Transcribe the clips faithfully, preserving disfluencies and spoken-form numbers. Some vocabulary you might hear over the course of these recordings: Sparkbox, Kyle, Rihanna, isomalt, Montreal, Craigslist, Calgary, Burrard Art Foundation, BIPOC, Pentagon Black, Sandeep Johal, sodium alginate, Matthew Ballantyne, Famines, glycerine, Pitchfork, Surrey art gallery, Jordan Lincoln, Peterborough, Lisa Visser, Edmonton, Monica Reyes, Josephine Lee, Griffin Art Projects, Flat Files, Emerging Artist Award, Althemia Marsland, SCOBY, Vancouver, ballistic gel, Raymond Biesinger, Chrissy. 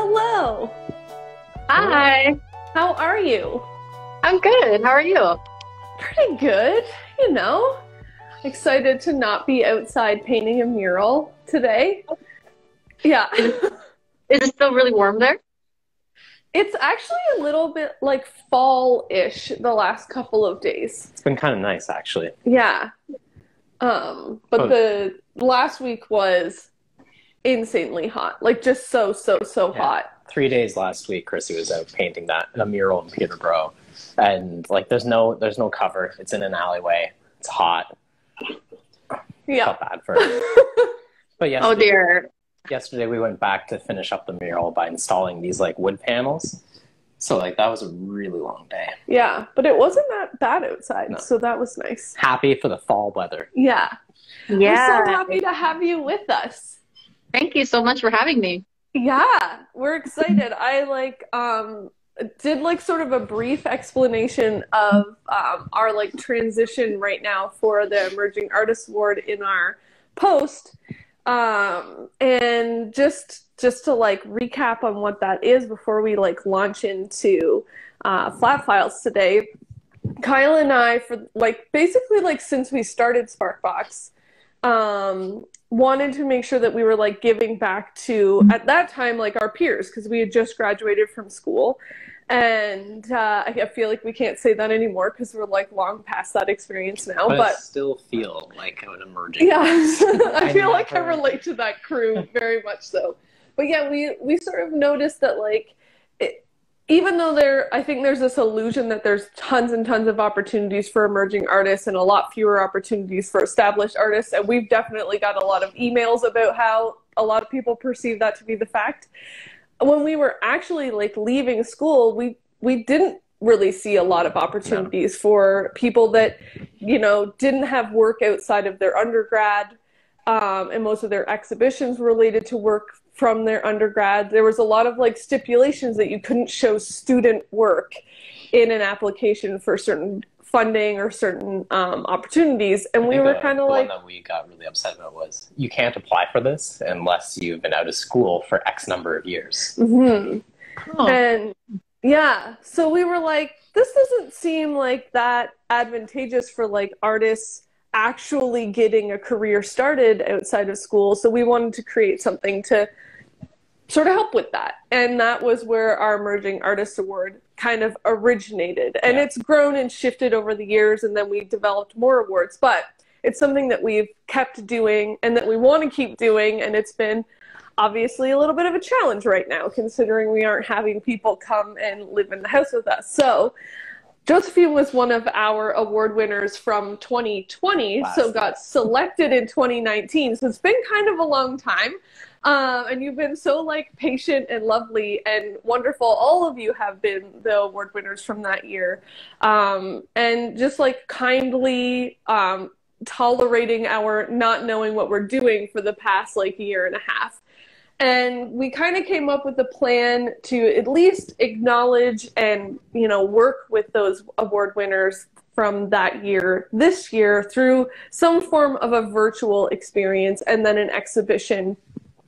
Hello. Hi. How are you? I'm good. How are you? Pretty good, you know. Excited to not be outside painting a mural today. Yeah. Is it, is it still really warm there? It's actually a little bit like fall-ish the last couple of days. It's been kind of nice, actually. Yeah. Um, but oh. the last week was insanely hot. Like, just so, so, so yeah. hot. Three days last week, Chrissy was out painting that a mural in Peterborough. And, like, there's no there's no cover. It's in an alleyway. It's hot. Yeah. Felt bad for it. But yesterday, oh, dear. Yesterday we went back to finish up the mural by installing these, like, wood panels. So, like, that was a really long day. Yeah, but it wasn't that bad outside, no. so that was nice. Happy for the fall weather. Yeah. Yeah. We're so happy to have you with us. Thank you so much for having me. Yeah, we're excited. I, like, um, did, like, sort of a brief explanation of um, our, like, transition right now for the Emerging Artist Award in our post. Um, and just... just to like recap on what that is before we like launch into uh, Flat Files today, Kyle and I, for like basically like since we started Sparkbox, um, wanted to make sure that we were like giving back to, at that time, like our peers, because we had just graduated from school. And uh, I feel like we can't say that anymore because we're like long past that experience now. But, but... I still feel like I'm emerging. Yeah, I feel I like I relate to that crew very much so. But yeah, we, we sort of noticed that, like, it, even though there, I think there's this illusion that there's tons and tons of opportunities for emerging artists and a lot fewer opportunities for established artists. And we've definitely got a lot of emails about how a lot of people perceive that to be the fact. When we were actually, like, leaving school, we, we didn't really see a lot of opportunities no. for people that, you know, didn't have work outside of their undergrad. Um, and most of their exhibitions related to work from their undergrad. There was a lot of like stipulations that you couldn't show student work in an application for certain funding or certain um, opportunities. And we were kind of like... The one that we got really upset about was, you can't apply for this unless you've been out of school for X number of years. Mm-hmm. Oh. And yeah, so we were like, this doesn't seem like that advantageous for like artists actually getting a career started outside of school. So we wanted to create something to sort of help with that. And that was where our Emerging Artist Award kind of originated. And yeah. it's grown and shifted over the years, and then we developed more awards. But it's something that we've kept doing and that we want to keep doing. And it's been obviously a little bit of a challenge right now, considering we aren't having people come and live in the house with us. So Josephine was one of our award winners from twenty twenty, wow. so got selected in twenty nineteen. So it's been kind of a long time. Um, and you've been so like patient and lovely and wonderful. All of you have been the award winners from that year. Um, and just like kindly um, tolerating our not knowing what we're doing for the past like year and a half. And we kind of came up with a plan to at least acknowledge and, you know, work with those award winners from that year this year through some form of a virtual experience and then an exhibition,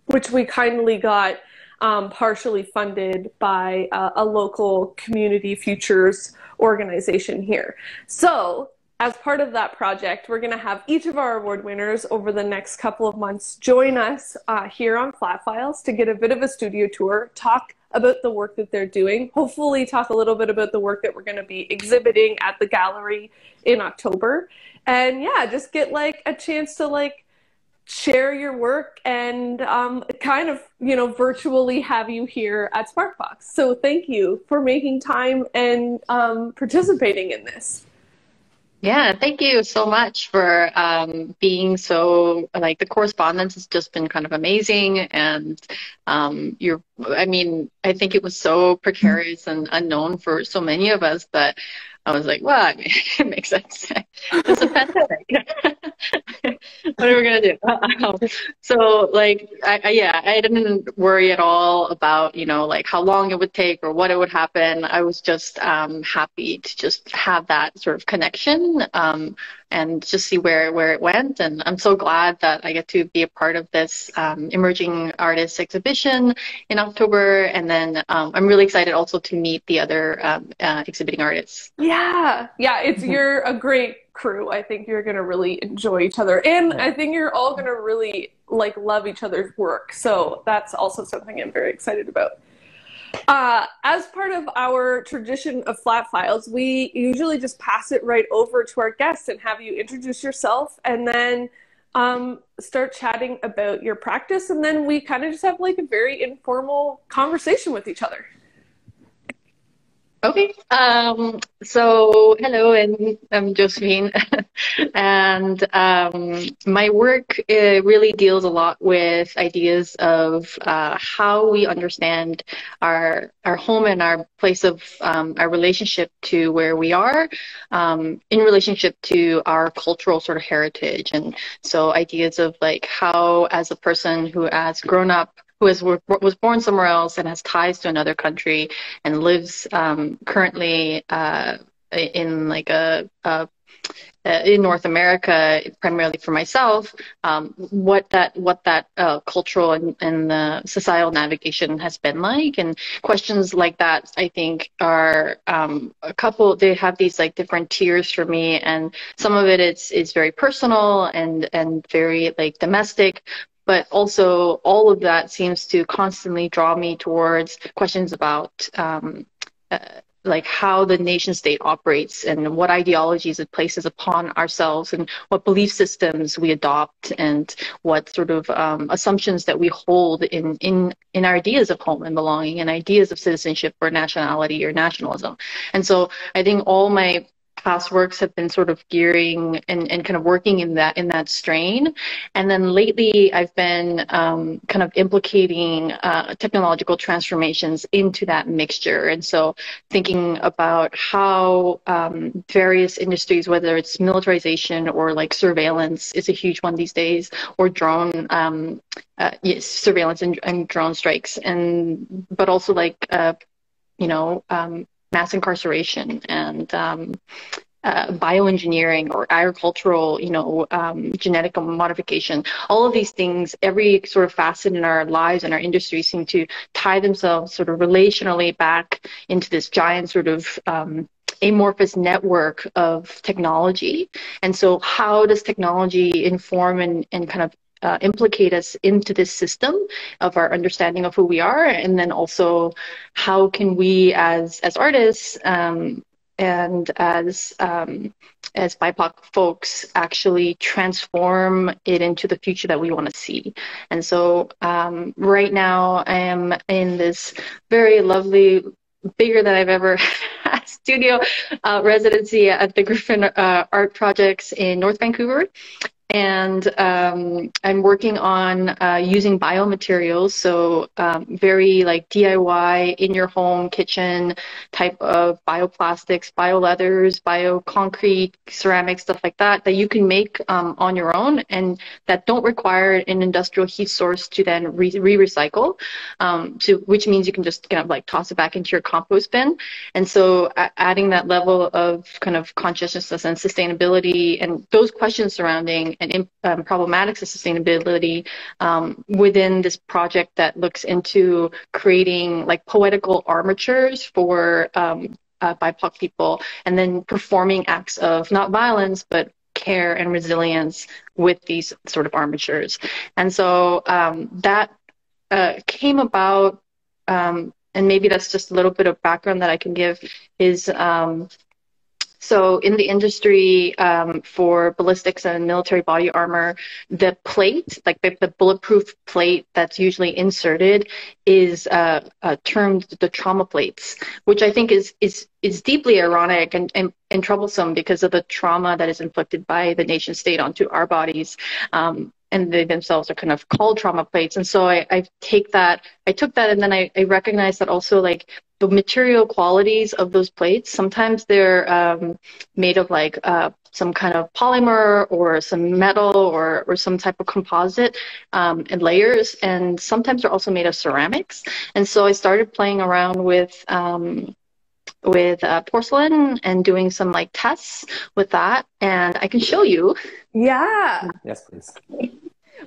which we kindly got um, partially funded by uh, a local community futures organization here. So as part of that project, we're going to have each of our award winners over the next couple of months join us uh, here on Flat Files to get a bit of a studio tour, talk about the work that they're doing, hopefully talk a little bit about the work that we're going to be exhibiting at the gallery in October. And yeah, just get like a chance to like share your work and um, kind of, you know, virtually have you here at Sparkbox. So thank you for making time and um, participating in this. Yeah, thank you so much for um, being so, like, the correspondence has just been kind of amazing. And um, you're, I mean, I think it was so precarious and unknown for so many of us that I was like, well, I mean, it makes sense. It's a pandemic. What are we going to do? Um, so, like, I, I, yeah, I didn't worry at all about, you know, like how long it would take or what it would happen. I was just um, happy to just have that sort of connection. Um, and just see where, where it went. And I'm so glad that I get to be a part of this um, emerging artist exhibition in October. And then um, I'm really excited also to meet the other um, uh, exhibiting artists. Yeah. Yeah. It's, you're a great crew. I think you're going to really enjoy each other. And I think you're all going to really like love each other's work. So that's also something I'm very excited about. Uh, as part of our tradition of Flat Files, we usually just pass it right over to our guests and have you introduce yourself and then um, start chatting about your practice. And then we kind of just have like a very informal conversation with each other. Okay. Um, so hello, and I'm Josephine. And um, my work uh, really deals a lot with ideas of uh, how we understand our our home and our place of um, our relationship to where we are um, in relationship to our cultural sort of heritage. And so ideas of like how, as a person who has grown up, who is, was born somewhere else and has ties to another country and lives um, currently uh, in like a, a in North America, primarily for myself, um, what that what that uh, cultural and, and the societal navigation has been like, and questions like that, I think, are um, a couple. They have these like different tiers for me, and some of it it's it's very personal and and very like domestic. But also all of that seems to constantly draw me towards questions about um, uh, like how the nation state operates and what ideologies it places upon ourselves and what belief systems we adopt and what sort of um, assumptions that we hold in, in, in our ideas of home and belonging and ideas of citizenship or nationality or nationalism. And so I think all my past works have been sort of gearing and, and kind of working in that in that strain. And then lately I've been um, kind of implicating uh, technological transformations into that mixture. And so thinking about how um, various industries, whether it's militarization or like surveillance is a huge one these days, or drone um, uh, yes, surveillance and, and drone strikes, and but also like, uh, you know, um, mass incarceration and um, uh, bioengineering or agricultural, you know, um, genetic modification. All of these things, every sort of facet in our lives and our industry seem to tie themselves sort of relationally back into this giant sort of um, amorphous network of technology. And so how does technology inform and, and kind of Uh, implicate us into this system of our understanding of who we are, and then also how can we as as artists um, and as um, as B I P O C folks actually transform it into the future that we want to see. And so um, right now I am in this very lovely, bigger than I've ever had studio uh, residency at the Griffin uh, Art Projects in North Vancouver. And um, I'm working on uh, using biomaterials, so um, very like D I Y, in your home kitchen type of bioplastics, bioleathers, bioconcrete, ceramic, stuff like that, that you can make um, on your own and that don't require an industrial heat source to then re-recycle, um, to, which means you can just kind of like toss it back into your compost bin. And so uh, adding that level of kind of consciousness and sustainability and those questions surrounding and um, problematics of sustainability um, within this project that looks into creating like poetical armatures for um, uh, B I P O C people, and then performing acts of not violence, but care and resilience with these sort of armatures. And so um, that uh, came about, um, and maybe that's just a little bit of background that I can give is, um, so in the industry um, for ballistics and military body armor, the plate, like the bulletproof plate that's usually inserted is uh, uh, termed the trauma plates, which I think is is is deeply ironic and, and, and troublesome because of the trauma that is inflicted by the nation state onto our bodies. Um, and they themselves are kind of called trauma plates. And so I, I take that, I took that and then I, I recognize that also like the material qualities of those plates, sometimes they're um, made of like uh, some kind of polymer or some metal or, or some type of composite um, and layers. And sometimes they're also made of ceramics. And so I started playing around with um, with uh, porcelain and doing some like tests with that, and I can show you. Yeah. Yes, please.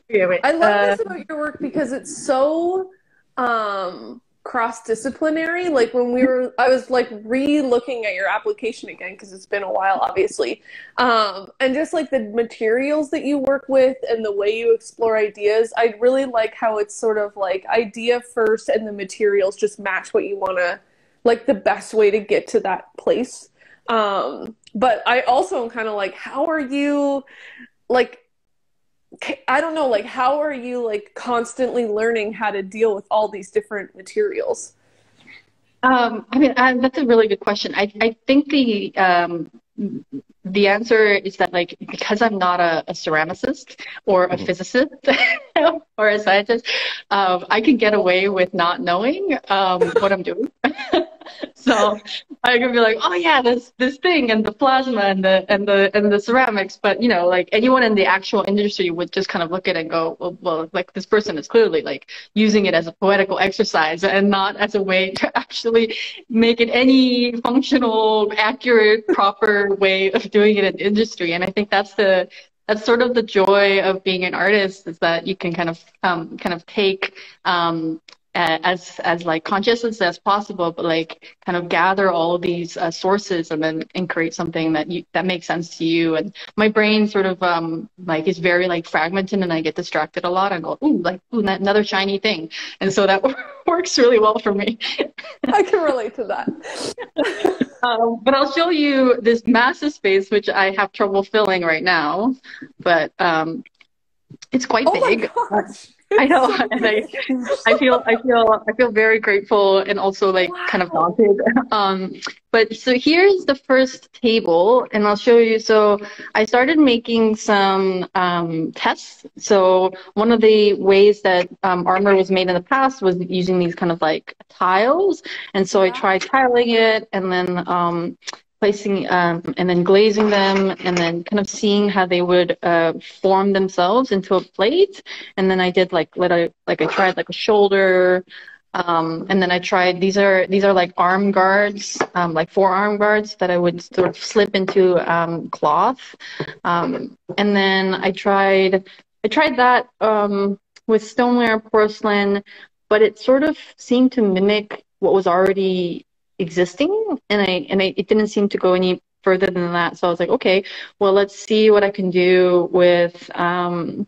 Okay, wait. I love uh, this about your work because it's so um, cross-disciplinary. Like when we were, I was like re-looking at your application again because it's been a while, obviously. Um, and just like the materials that you work with and the way you explore ideas, I really like how it's sort of like idea first and the materials just match what you want to, like the best way to get to that place. Um, but I also am kind of like, how are you like, I don't know, like, how are you, like, constantly learning how to deal with all these different materials? Um, I mean, I, that's a really good question. I, I think the, um, the answer is that, like, because I'm not a, a ceramicist or a physicist or a scientist, um, I can get away with not knowing um, what I'm doing. So I could be like, oh yeah, this this thing and the plasma and the and the and the ceramics, but you know, like anyone in the actual industry would just kind of look at it and go, well, well, like this person is clearly like using it as a poetical exercise and not as a way to actually make it any functional, accurate, proper way of doing it in industry. And I think that's the that's sort of the joy of being an artist, is that you can kind of um, kind of take. Um, as as like consciousness as possible, but like kind of gather all of these uh, sources and then and create something that you that makes sense to you. And my brain sort of um like is very like fragmented, and I get distracted a lot and go, ooh, like ooh, another shiny thing, and so that works really well for me. I can relate to that. Um, but I'll show you this massive space which I have trouble filling right now, but um it's quite oh big. My gosh. I know, and I, I feel, I feel, I feel very grateful and also like wow. kind of daunted. Um, but so here's the first table, and I'll show you. So I started making some um, tests. So one of the ways that um, armor was made in the past was using these kind of like tiles, and so I tried tiling it, and then. Um, placing um, and then glazing them, and then kind of seeing how they would uh, form themselves into a plate. And then I did like let I like I tried like a shoulder, um, and then I tried these are these are like arm guards, um, like forearm guards that I would sort of slip into um, cloth, um, and then I tried I tried that um, with stoneware porcelain, but it sort of seemed to mimic what was already existing, and I and I, it didn't seem to go any further than that. So I was like, okay, well, let's see what I can do with um,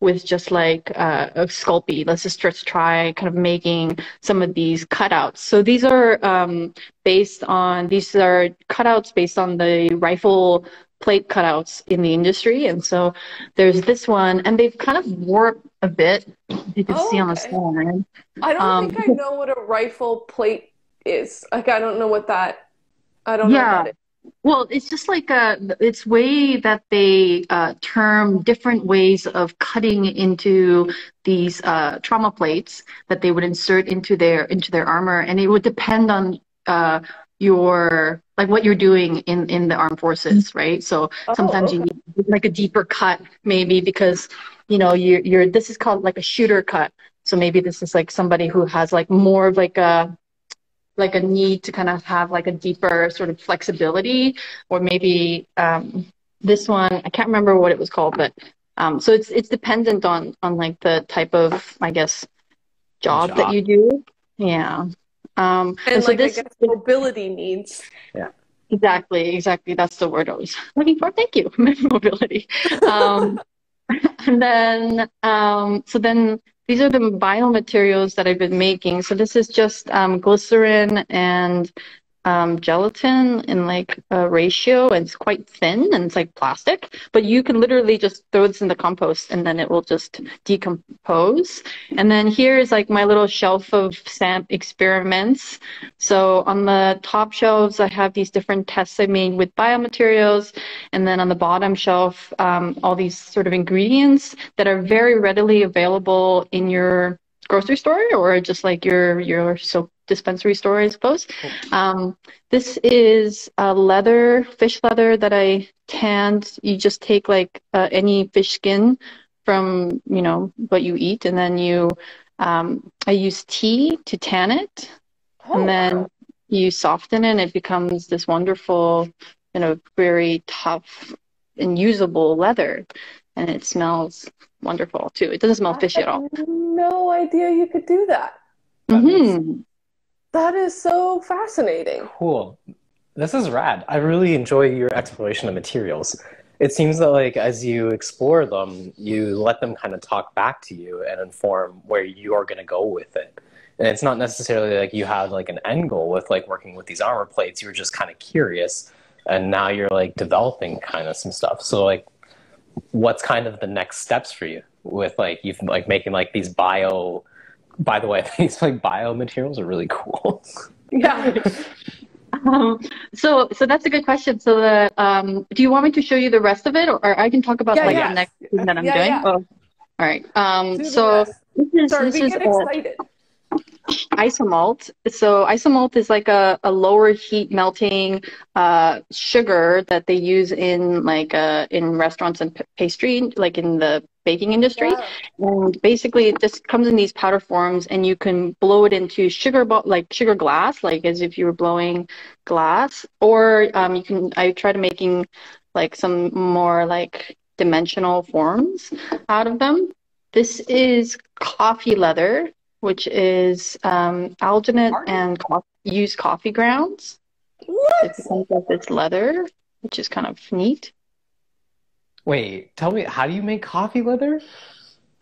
with just like uh, a Sculpey. Let's just, just try kind of making some of these cutouts. So these are um, based on these are cutouts based on the rifle plate cutouts in the industry, and so there's this one, and they've kind of warped a bit. You can oh, see on the slide. I don't um, think I know what a rifle plate. Is like I don't know what that I don't yeah. know about it. Well, it's just like a it's way that they uh, term different ways of cutting into these uh, trauma plates that they would insert into their into their armor, and it would depend on uh, your like what you're doing in in the armed forces, right? So oh, sometimes okay. you need like a deeper cut, maybe because you know you're, you're this is called like a shooter cut. So maybe this is like somebody who has like more of like a like a need to kind of have like a deeper sort of flexibility, or maybe um, this one, I can't remember what it was called, but um, so it's it's dependent on, on like the type of, I guess, job, job. that you do. Yeah. Um, and, and so like this I guess mobility needs. Yeah. Exactly, exactly. That's the word I was looking for. Thank you, mobility. Um, and then, um, so then, these are the biomaterials that I've been making. So this is just um, glycerin and um, gelatin in like a ratio, and it's quite thin and it's like plastic, but you can literally just throw this in the compost and then it will just decompose. And then here is like my little shelf of stamp experiments. So on the top shelves, I have these different tests I made with biomaterials. And then on the bottom shelf, um, all these sort of ingredients that are very readily available in your grocery store or just like your, your soap dispensary store, I suppose. Um, this is a leather, fish leather that I tanned. You just take like uh, any fish skin from, you know, what you eat. And then you, um, I use tea to tan it. Oh, and then you soften it, and it becomes this wonderful, you know, very tough and usable leather. And it smells wonderful too. It doesn't smell fishy at all. I had no idea you could do that. That, mm-hmm. makes, that is so fascinating. Cool. This is rad. I really enjoy your exploration of materials. It seems that, like, as you explore them, you let them kind of talk back to you and inform where you are going to go with it. And it's not necessarily like you have, like, an end goal with, like, working with these armor plates. You were just kind of curious, and now you're, like, developing kind of some stuff. So, like, what's kind of the next steps for you with, like, you've, like, making, like, these bio... By the way, these, like, biomaterials are really cool. Yeah. Um, so, so that's a good question. So, the um, do you want me to show you the rest of it, or, or I can talk about yeah, like yes. the next thing that I'm yeah, doing? Yeah. Oh. All right. Um, so, this is, Sorry, this we is get excited. Isomalt. So, isomalt is like a, a lower heat melting uh, sugar that they use in like uh, in restaurants and pastry, like in the baking industry. Yeah. And basically it just comes in these powder forms, and you can blow it into sugar bo like sugar glass, like as if you were blowing glass, or um, you can I tried making like some more like dimensional forms out of them. This is coffee leather, which is um, alginate and co used coffee grounds. What? It's, it's leather, which is kind of neat. Wait, tell me, how do you make coffee leather?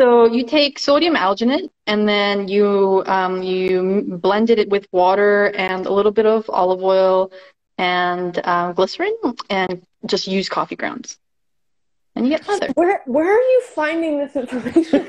So you take sodium alginate, and then you um, you blended it with water and a little bit of olive oil and uh, glycerin, and just use coffee grounds, and you get leather. Where where are you finding this information?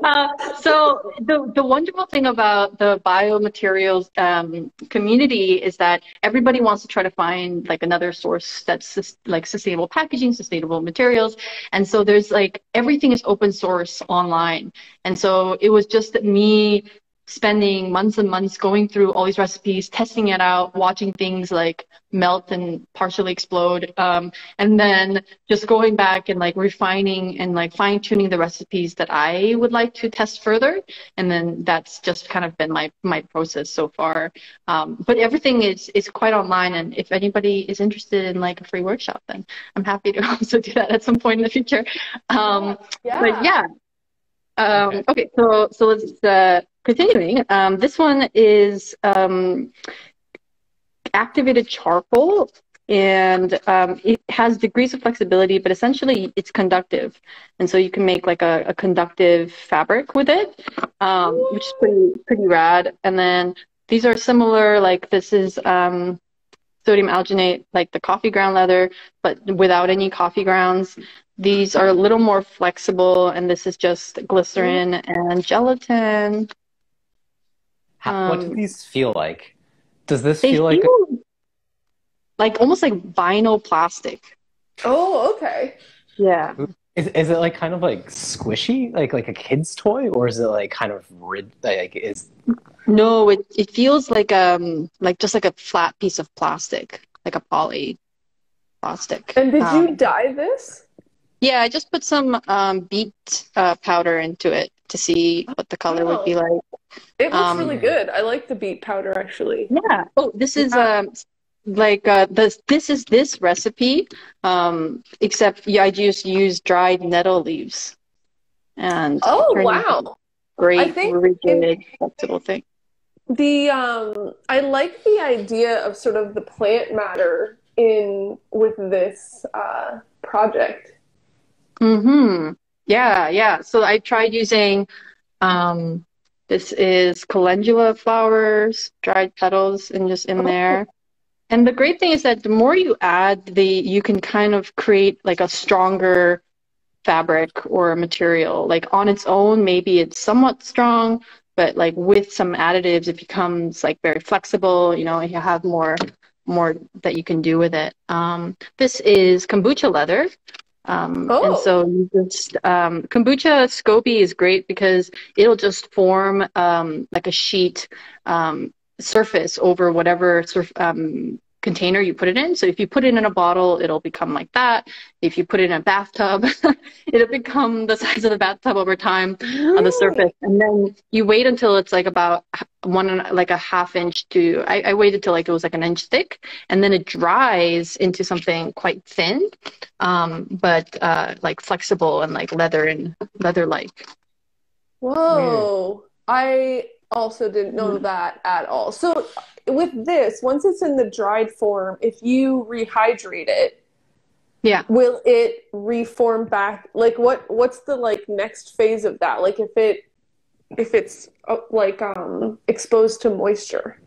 uh, so the the wonderful thing about the biomaterials um, community is that everybody wants to try to find like another source that's like sustainable packaging, sustainable materials, and so there's like everything is open source online, and so it was just that me spending months and months going through all these recipes, testing it out, watching things like melt and partially explode, um, and then just going back and like refining and like fine tuning the recipes that I would like to test further. And then that's just kind of been my, my process so far. Um, but everything is, is quite online. And if anybody is interested in like a free workshop, then I'm happy to also do that at some point in the future. Um, yeah. But yeah. Um, okay. So, so let's, uh, continuing, um, this one is um, activated charcoal, and um, it has degrees of flexibility, but essentially it's conductive. And so you can make like a, a conductive fabric with it, um, which is pretty, pretty rad. And then these are similar, like this is um, sodium alginate, like the coffee ground leather, but without any coffee grounds. These are a little more flexible, and this is just glycerin and gelatin. How, what do these feel like? Does this feel, feel like a... like almost like vinyl plastic? Oh, okay. Yeah. Is is it like kind of like squishy, like like a kid's toy, or is it like kind of rid like is? No, it it feels like um like just like a flat piece of plastic, like a poly plastic. And did um, you dye this? Yeah, I just put some um, beet uh, powder into it to see what the color oh. would be like. It looks um, really good. I like the beet powder, actually. Yeah. Oh, this is um, like uh, this. This is this recipe, um, except yeah, I just used dried nettle leaves. And oh wow, great, I think rigid, flexible thing. The um, I like the idea of sort of the plant matter in with this uh, project. Mm-hmm. Yeah, yeah. So I tried using, um, this is calendula flowers, dried petals, and just in there. And the great thing is that the more you add, the you can kind of create like a stronger fabric or material. Like on its own, maybe it's somewhat strong, but like with some additives, it becomes like very flexible. You know, you have more more that you can do with it. Um, this is kombucha leather. Um, oh. And so you just, um, kombucha SCOBY is great because it'll just form um, like a sheet um, surface over whatever surf, um, container you put it in. So if you put it in a bottle, it'll become like that. If you put it in a bathtub, it'll become the size of the bathtub over time on the surface. And then you wait until it's like about one like a half inch to I, I waited till like it was like an inch thick, and then it dries into something quite thin, um but uh like flexible and like leather and leather like. Whoa. Mm. I also didn't know mm. that at all. So with this, once it's in the dried form, if you rehydrate it, yeah, will it reform back? Like what what's the like next phase of that? Like if it if it's uh, like um exposed to moisture,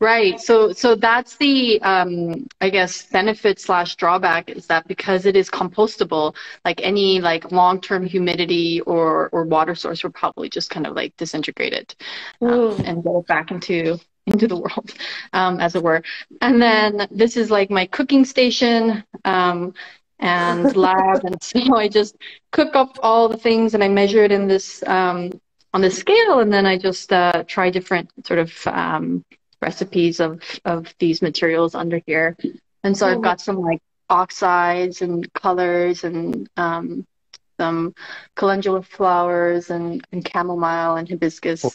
right? So so that's the um I guess benefit slash drawback, is that because it is compostable, like any like long-term humidity or or water source will probably just kind of like disintegrate it um, and go back into into the world, um as it were. And then this is like my cooking station um and lab, and so I just cook up all the things and I measure it in this um on the scale, and then I just uh, try different sort of um, recipes of, of these materials under here. And so oh. I've got some like oxides and colors and um, some calendula flowers and, and chamomile and hibiscus oh.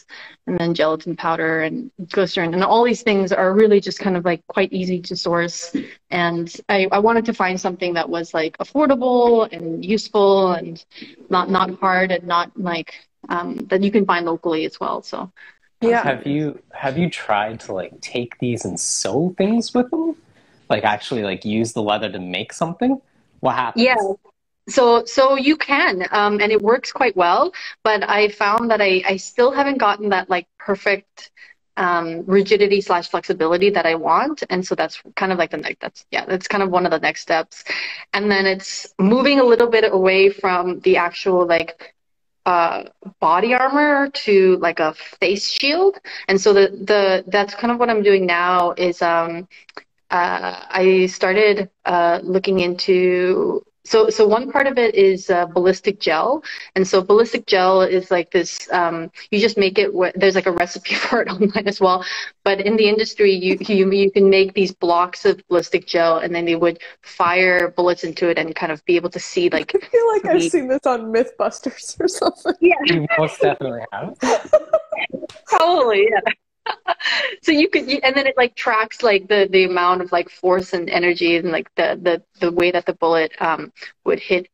and then gelatin powder and glycerin. And all these things are really just kind of like quite easy to source. And I, I wanted to find something that was like affordable and useful and not, not hard and not like... Um, that you can find locally as well. So, yeah. Have you have you tried to like take these and sew things with them? Like actually like use the leather to make something? What happens? Yeah. So so you can, um, and it works quite well. But I found that I I still haven't gotten that like perfect um, rigidity slash flexibility that I want, and so that's kind of like the next. That's yeah, that's kind of one of the next steps. And then it's moving a little bit away from the actual like. Uh, body armor to like a face shield, and so the the that's kind of what I'm doing now. Is um, uh, I started uh, looking into so so one part of it is uh, ballistic gel, and so ballistic gel is like this. Um, you just make it. There's like a recipe for it online as well, but in the industry, you you you can make these blocks of ballistic gel, and then they would fire bullets into it and kind of be able to see like. I feel like I've seen this on MythBusters or something. Yeah, you most definitely have. Probably, yeah. So you could, and then it like tracks like the the amount of like force and energy and like the the the way that the bullet um would hit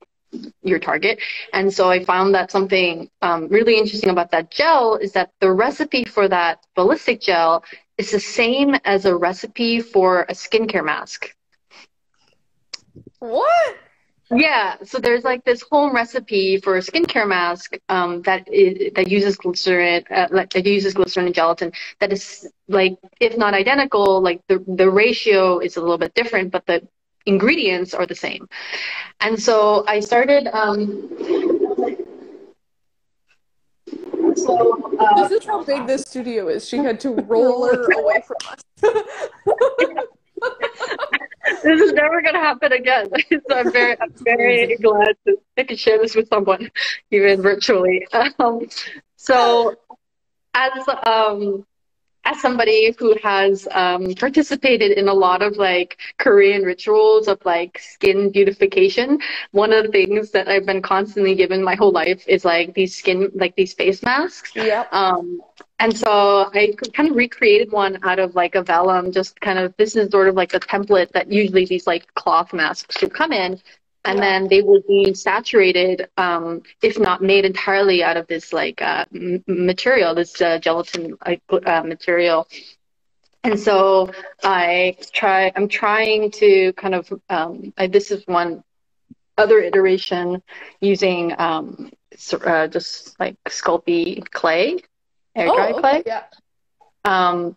your target. And so I found that something um, really interesting about that gel is that the recipe for that ballistic gel is the same as a recipe for a skincare mask. What? Yeah, so there's like this home recipe for a skincare mask um, that is, that uses glycerin, uh, like, that uses glycerin and gelatin. That is like, if not identical, like the the ratio is a little bit different, but the ingredients are the same. And so I started um so uh, this is how big this studio is. She had to roll her away from us. This is never gonna happen again. So I'm very I'm very glad that I could share this with someone, even virtually. Um so as um as somebody who has um, participated in a lot of like Korean rituals of like skin beautification, one of the things that I've been constantly given my whole life is like these skin, like these face masks. Yeah. Um, and so I kind of recreated one out of like a vellum, just kind of, this is sort of like the template that usually these like cloth masks should come in. And yeah. then they would be saturated, um, if not made entirely out of this like uh, m material, this uh, gelatin uh, material. And so I try. I'm trying to kind of. Um, I, this is one other iteration using um, uh, just like Sculpey clay, air dry oh, okay. clay. Yeah. Um,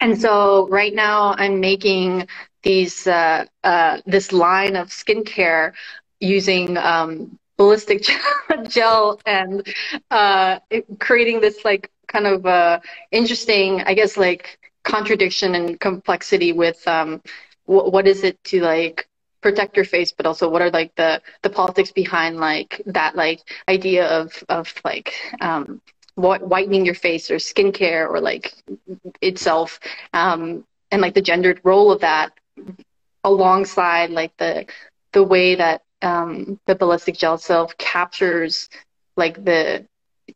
and so right now I'm making. These uh, uh, this line of skincare using um, ballistic gel and uh, it, creating this like kind of uh, interesting, I guess, like contradiction and complexity with um, wh what is it to like protect your face, but also what are like the the politics behind like that like idea of of like. Um, wh whitening your face or skincare or like itself um, and like the gendered role of that. Alongside like the the way that um the ballistic gel self captures like the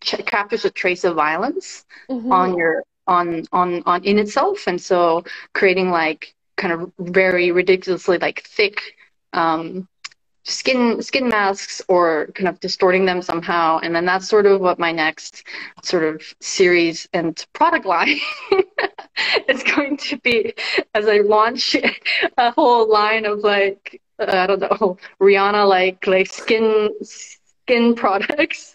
captures a trace of violence mm-hmm. on your on on on in itself, and so creating like kind of very ridiculously like thick um skin skin masks or kind of distorting them somehow. And then that's sort of what my next sort of series and product line is going to be, as I launch a whole line of like uh, I don't know, Rihanna like like skin skin products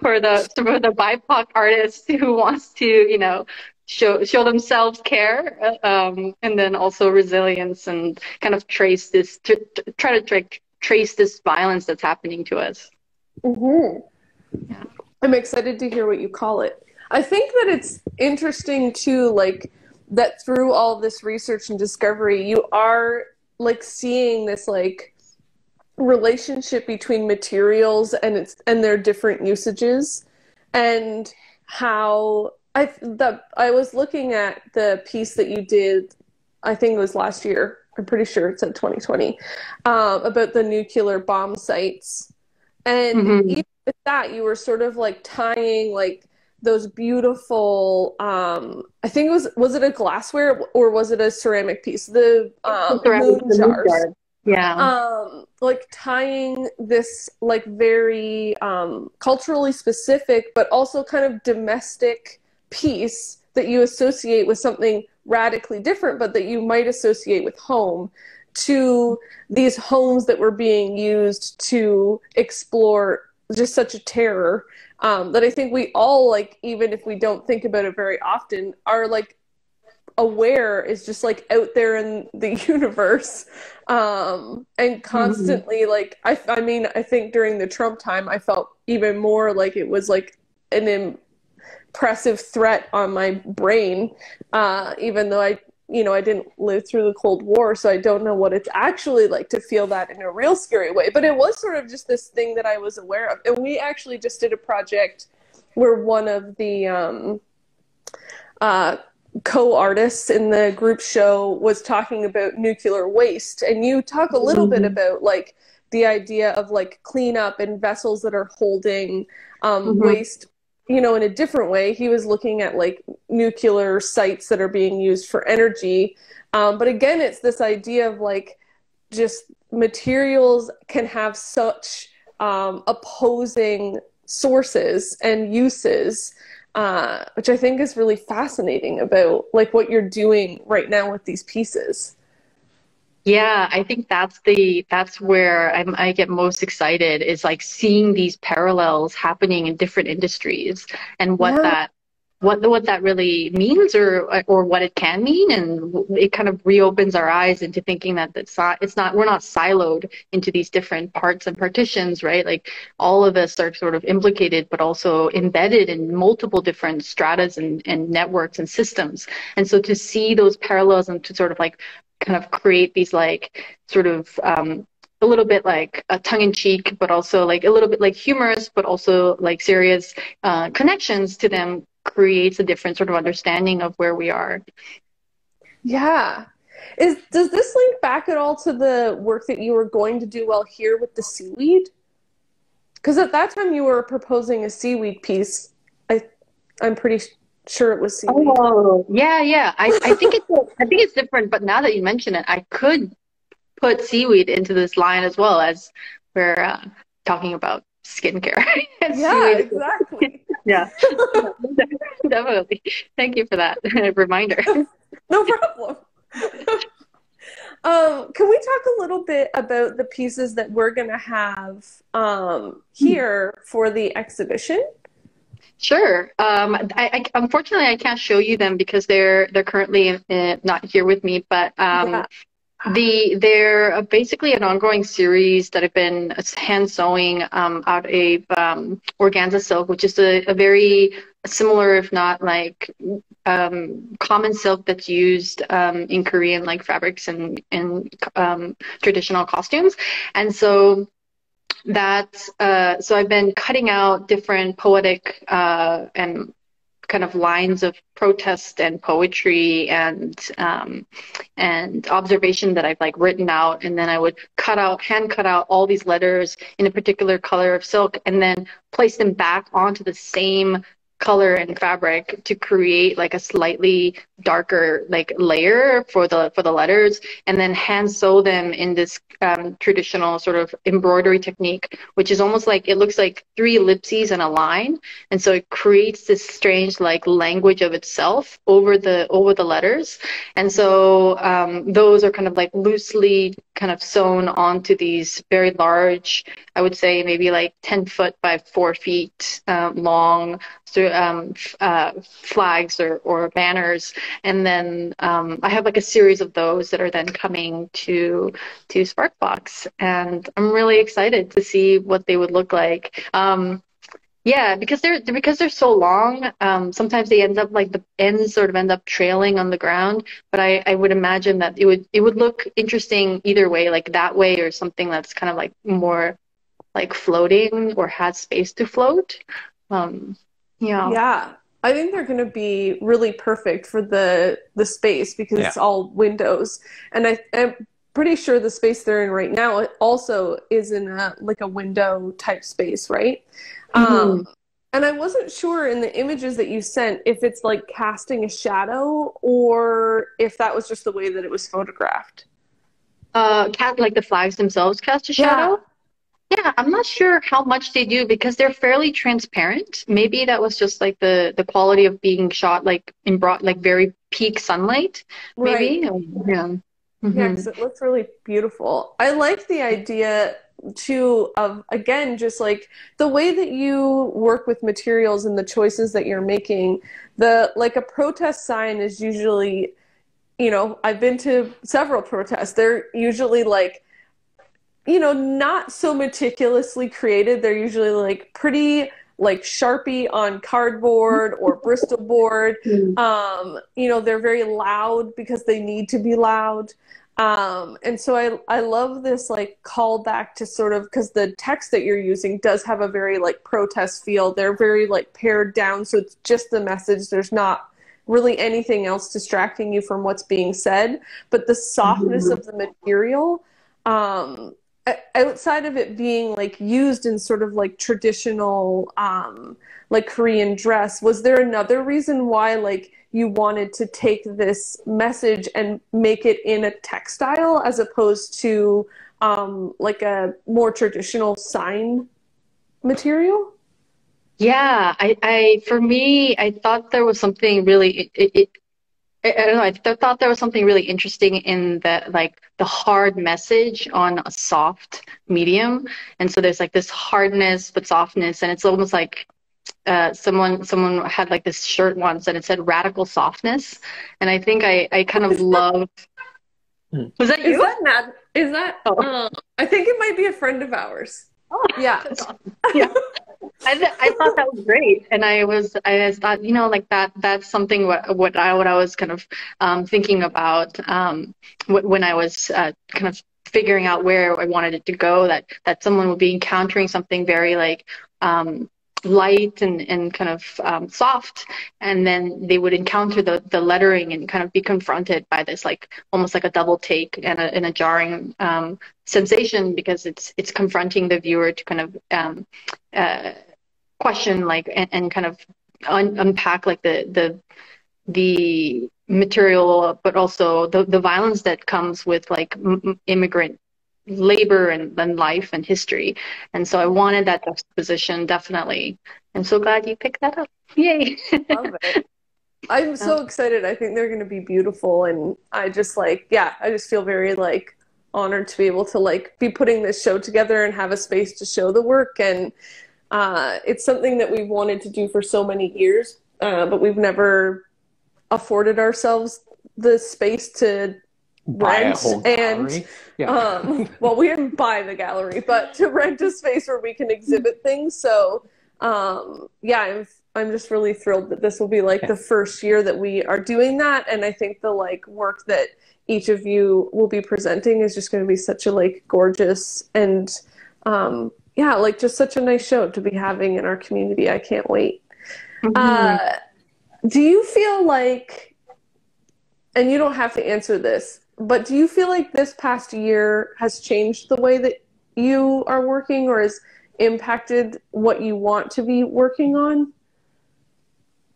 for the for the B I P O C artist who wants to, you know, show show themselves care, um, and then also resilience, and kind of trace this to, to try to tra trace this violence that's happening to us. Mm-hmm. Yeah. I'm excited to hear what you call it. I think that it's interesting too, like that through all this research and discovery, you are like seeing this like relationship between materials and it's and their different usages, and how. I the I was looking at the piece that you did, I think it was last year. I'm pretty sure it said twenty twenty, um, about the nuclear bomb sites, and mm-hmm. even with that, you were sort of like tying like those beautiful. Um, I think it was was it a glassware or was it a ceramic piece? The um, ceramic, moon jars, jar. yeah. Um, like tying this like very um, culturally specific, but also kind of domestic piece that you associate with something radically different, but that you might associate with home, to these homes that were being used to explore just such a terror um, that I think we all, like, even if we don't think about it very often, are like aware is just like out there in the universe, um, and constantly mm-hmm. like, I, I mean, I think during the Trump time, I felt even more like it was like an im- oppressive threat on my brain, uh, even though I, you know, I didn't live through the Cold War, so I don't know what it's actually like to feel that in a real scary way. But it was sort of just this thing that I was aware of. And we actually just did a project where one of the um, uh, co-artists in the group show was talking about nuclear waste. And you talk a little mm-hmm. bit about like the idea of like cleanup and vessels that are holding um, mm-hmm. waste, you know, in a different way. He was looking at like nuclear sites that are being used for energy. Um, but again, it's this idea of like just materials can have such um, opposing sources and uses, uh, which I think is really fascinating about like what you're doing right now with these pieces. Yeah, I think that's the that's where I'm, I get most excited, is like seeing these parallels happening in different industries, and what yeah. that what what that really means, or or what it can mean, and it kind of reopens our eyes into thinking that it's not it's not we're not siloed into these different parts and partitions, right? Like all of us are sort of implicated, but also embedded in multiple different stratas and and networks and systems. And so to see those parallels and to sort of like kind of create these like sort of um, a little bit like a tongue-in-cheek, but also like a little bit like humorous, but also like serious uh, connections to them, creates a different sort of understanding of where we are. Yeah. Is, does this link back at all to the work that you were going to do while here with the seaweed? Because at that time you were proposing a seaweed piece. I, I'm pretty sure. Sure, it was seaweed. Oh, yeah, yeah. I, I think it's I think it's different, but now that you mention it, I could put seaweed into this line as well, as we're uh, talking about skincare. Yeah, exactly. Yeah, definitely. Thank you for that reminder. No problem. Um, can we talk a little bit about the pieces that we're going to have um, here hmm. for the exhibition? Sure. Um, I, I, unfortunately, I can't show you them because they're they're currently uh, not here with me. But um, yeah. the they're basically an ongoing series that I've been hand sewing um, out of um, organza silk, which is a, a very similar, if not like um, common silk that's used um, in Korean like fabrics and and um, traditional costumes, and so. That uh so I've been cutting out different poetic uh and kind of lines of protest and poetry and um, and observation that I've like written out, and then I would cut out, hand cut out all these letters in a particular color of silk, and then place them back onto the same color and fabric to create like a slightly darker like layer for the for the letters, and then hand sew them in this um, traditional sort of embroidery technique, which is almost like, it looks like three ellipses and a line, and so it creates this strange like language of itself over the over the letters. And so um, those are kind of like loosely kind of sewn onto these very large, I would say maybe like ten foot by four feet um, long through, um, uh, flags or, or banners. And then um, I have like a series of those that are then coming to to Sparkbox, and I'm really excited to see what they would look like. Um, yeah, because they're because they're so long. Um, sometimes they end up like the ends sort of end up trailing on the ground. But I, I would imagine that it would it would look interesting either way, like that way, or something that's kind of like more like floating or has space to float. Um, yeah. Yeah. I think they're going to be really perfect for the the space because yeah. it's all windows, and I, I'm pretty sure the space they're in right now also is in a, like a window type space, right? Mm-hmm. Um, and I wasn't sure in the images that you sent if it's like casting a shadow or if that was just the way that it was photographed. Uh, cat like the flags themselves cast a shadow. Yeah. Yeah, I'm not sure how much they do because they're fairly transparent. Maybe that was just like the the quality of being shot like in broad, like very peak sunlight. Maybe. Right. Yeah. Mm-hmm. Yeah, because it looks really beautiful. I like the idea too of, again, just like the way that you work with materials and the choices that you're making. The like a protest sign is usually, you know, I've been to several protests. They're usually like, you know, not so meticulously created. They're usually like pretty like Sharpie on cardboard or Bristol board. Um, you know, they're very loud because they need to be loud. Um, and so I, I love this like callback to sort of, because the text that you're using does have a very like protest feel. They're very like pared down. So it's just the message. There's not really anything else distracting you from what's being said, but the softness mm-hmm. of the material, um, outside of it being like used in sort of like traditional um, like Korean dress, was there another reason why like you wanted to take this message and make it in a textile as opposed to um, like a more traditional sign material? Yeah, I, I for me, I thought there was something really, it, it, I don't know, I th thought there was something really interesting in that, like, the hard message on a soft medium. And so there's, like, this hardness but softness, and it's almost like uh, someone someone had, like, this shirt once, and it said radical softness. And I think I, I kind of love... Was that you? Is that mad? Is that... Oh. Uh, I think it might be a friend of ours. Oh, yeah. That's awesome. Yeah. I, th I thought that was great, and I was I thought you know like that that's something what what I what I was kind of um, thinking about um, wh when I was uh, kind of figuring out where I wanted it to go, that that someone would be encountering something very like um, light and and kind of um, soft, and then they would encounter the the lettering and kind of be confronted by this like almost like a double take and a, and a jarring um, sensation, because it's it's confronting the viewer to kind of um, uh, question like and, and kind of un unpack like the the the material, but also the the violence that comes with like m immigrant labor and, and life and history. And so I wanted that juxtaposition, definitely. I'm so glad you picked that up. Yay. Love it. I'm so excited. I think they're going to be beautiful. And I just like, yeah, I just feel very like honored to be able to like be putting this show together and have a space to show the work. And uh, it's something that we've wanted to do for so many years, uh, but we've never afforded ourselves the space to rent and yeah. um well, we didn't buy the gallery, but to rent a space where we can exhibit things. So um yeah, I'm I'm just really thrilled that this will be like yeah. the first year that we are doing that, and I think the like work that each of you will be presenting is just going to be such a like gorgeous and um yeah, like just such a nice show to be having in our community. I can't wait. Mm-hmm. uh Do you feel like, and you don't have to answer this, but do you feel like this past year has changed the way that you are working, or has impacted what you want to be working on?